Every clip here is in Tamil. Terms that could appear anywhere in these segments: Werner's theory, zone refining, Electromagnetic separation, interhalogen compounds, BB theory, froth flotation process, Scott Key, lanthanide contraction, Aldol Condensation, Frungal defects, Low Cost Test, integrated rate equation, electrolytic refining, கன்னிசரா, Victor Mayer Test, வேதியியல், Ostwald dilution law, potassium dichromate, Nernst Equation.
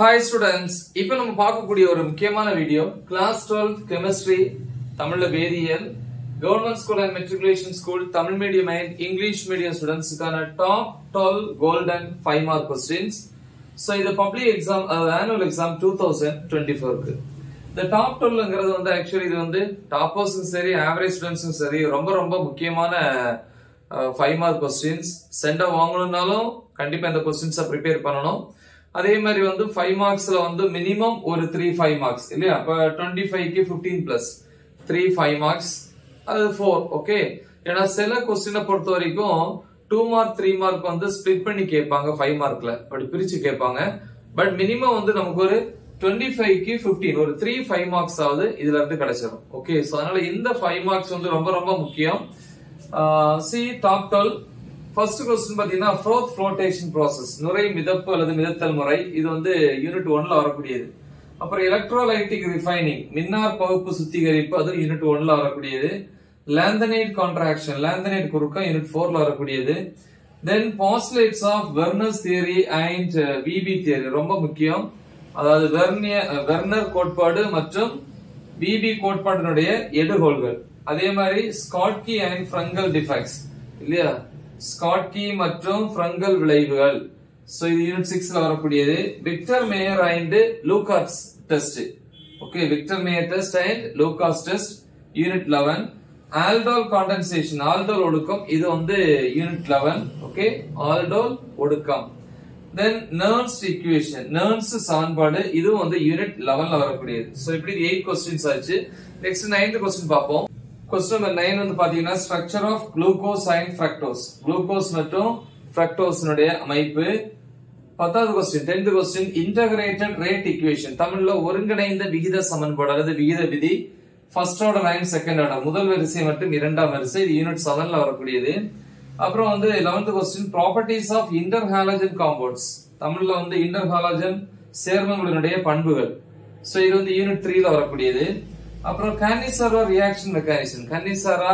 Hi students, இப்போ நம்ம பார்க்கக்கூடிய ஒரு முக்கியமான வீடியோ class 12 chemistry தமிழ்ல வேதியியல் government school and matriculation school Tamil medium and English medium ஸ்டூடண்ட்ஸ்க்கான top 12 golden 5 mark questions. So இது public exam annual exam 2024 க்கு the top 12ங்கிறது வந்து actually இது வந்து toppers சரி average students சரி ரொம்ப ரொம்ப முக்கியமான 5 mark questions. சென்டா வாங்கணும்னாலும் கண்டிப்பா இந்த क्वेश्चंस prepare பண்ணனும். அதே மாதிரி வந்து 5 மார்க்ஸ்ல வந்து மினிமம் ஒரு 3-5 மார்க்ஸ் இல்லையா அப்ப 25 க்கு 15 + 3-5 மார்க்ஸ் அது 4 ஓகே ஏனா சில क्वेश्चन பொறுத்த வரைக்கும் 2 மார்க் 3 மார்க் வந்து ஸ்ப்ளிட் பண்ணி கேட்பாங்க 5 மார்க்ல அப்படி பிரிச்சு கேட்பாங்க பட் மினிமம் வந்து நமக்கு ஒரு 25 க்கு 15 ஒரு 3-5 மார்க்ஸ் ஆவது இதுல இருந்து கிடைச்சிரும் ஓகே சோ அதனால இந்த 5 மார்க்ஸ் வந்து ரொம்ப ரொம்ப முக்கியம் see top 12 First question பாத்தீங்கன்னா froth flotation process நுரை மிதப்பு அல்லது மிதத்தல் முறை இது வந்து யூனிட் 1ல வரக்கூடியது அப்புறம் electrolytic refining மின்னார் பகுப்பு சுத்திகரிப்பு அது யூனிட் 1ல வரக்கூடியது lanthanide contraction lanthanide குறுக்கம் யூனிட் 4ல வரக்கூடியது then postulates of Werner's theory and BB theory ரொம்ப முக்கியம் அதாவது வெர்னர் கோட்பாடு மற்றும் BB கோட்பாடுனுடைய எடுகோள்கள் அதே மாதிரி Scott Key and Frungal defects இல்லையா Scott Key மற்றும் Frungal விளைவுகள் so இது unit 6ல வரக்கூடியது Victor Mayer and Low Cost Test okay Victor Mayer Test and Low Cost Test unit 11 Aldol Condensation Aldol ஒடுக்கம் இது வந்து unit 11 okay Aldol ஒடுக்கம் then Nernst Equation Nernst சமன்பாடு இது வந்து unit 11ல வரக்கூடியது so இப்படி 8 questions ஆச்சு next 9th question பாப்போம் Question number 9 வந்து பாத்தீங்கன்னா structure of glucose and fructose. Glucose மற்றும் fructose உடைய அமைப்பு. 10th question 10th question integrated rate equation. தமிழ்ல ஒருங்கிணைந்த விகித சமன்பாடு அல்லது விகித விதி first order and second order. முதல் வரிசை மற்றும் இரண்டாம் வரிசை இது யூனிட் 7ல வரக்கூடியது. அப்புறம் வந்து 11th question properties of interhalogen compounds. தமிழ்ல வந்து interhalogen சேர்மங்களுடைய பண்புகள். சோ இது வந்து யூனிட் 3ல வரக்கூடியது. அப்புறம் கன்னிசரா ரியாக்ஷன் மெக்கானிசம் கன்னிசரா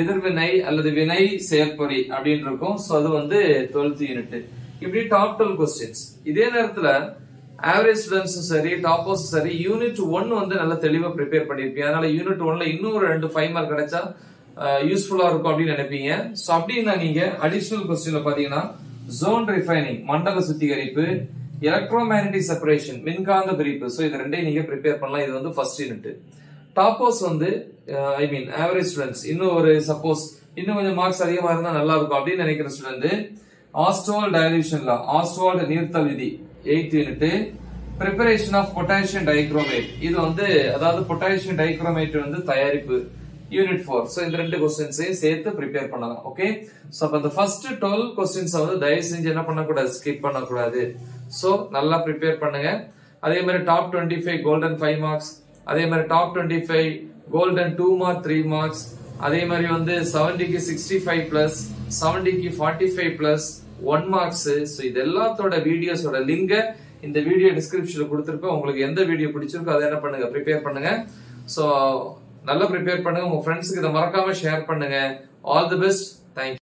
எதிர்வினை அல்லது வினை செயற்பொறி அப்படினு இருக்கும் சோ அது வந்து 12th யூனிட் இப்படி டாப் 12 क्वेश्चंस இதே நேரத்துல एवरेज ஸ்டூடண்ட்ஸ் சரி டாப்பர்ஸ் சரி யூனிட் 1 வந்து நல்ல தெளிவா ப்ரிப்பேர் பண்ணிருப்பீங்க அதனால யூனிட் 1ல இன்னொரு 2 5 மார்க் கிடைச்சா யூஸ்புல்லா இருக்கும் அப்படி நினைப்பீங்க சோ அப்படினா நீங்க அடிஷனல் क्वेश्चनல பாத்தீங்கன்னா ஜோன் ரிஃபைனிங் மண்டல சுத்திகரிப்பு Electromagnetic separation மின்காந்த பிரிப்பு சோ இது ரெண்டையும் நீங்க prepare பண்ணலாம் இது வந்து first unit toppers வந்து I mean average students இன்னும் ஒரு suppose இன்னும் கொஞ்சம் மார்க்ஸ் அதிகமா இருந்தா நல்லா இருக்கும் அப்படி நினைக்கிற student Ostwald dilution law Ostwald நீர்த்தல் விதி 8th unit preparation of potassium dichromate இது வந்து அதாவது potassium dichromate வந்து தயாரிப்பு unit 4 சோ இந்த ரெண்டு क्वेश्चंसையும் சேர்த்து prepare பண்ணலாம் ஓகே சோ அப்ப அந்த first 12 क्वेश्चंस வந்து தயவு செஞ்சு என்ன பண்ண கூடாது skip பண்ண கூடாது So நல்லா prepare பண்ணுங்க அதே மாதிரி top 25 golden 5 marks அதே மாதிரி top 25 golden 2 mark 3 marks அதே மாதிரி வந்து 70 க்கு 65+ 70 க்கு 45+ 1 marks சோ இது எல்லாத்தோட வீடியோஸோட லிங்க் இந்த வீடியோ descriptionல கொடுத்திருப்பேன் உங்களுக்கு எந்த வீடியோ பிடிச்சிருக்கோ அதை என்ன பண்ணுங்க prepare பண்ணுங்க சோ நல்லா prepare பண்ணுங்க உங்க friends க்கு இத மறக்காம share பண்ணுங்க all the best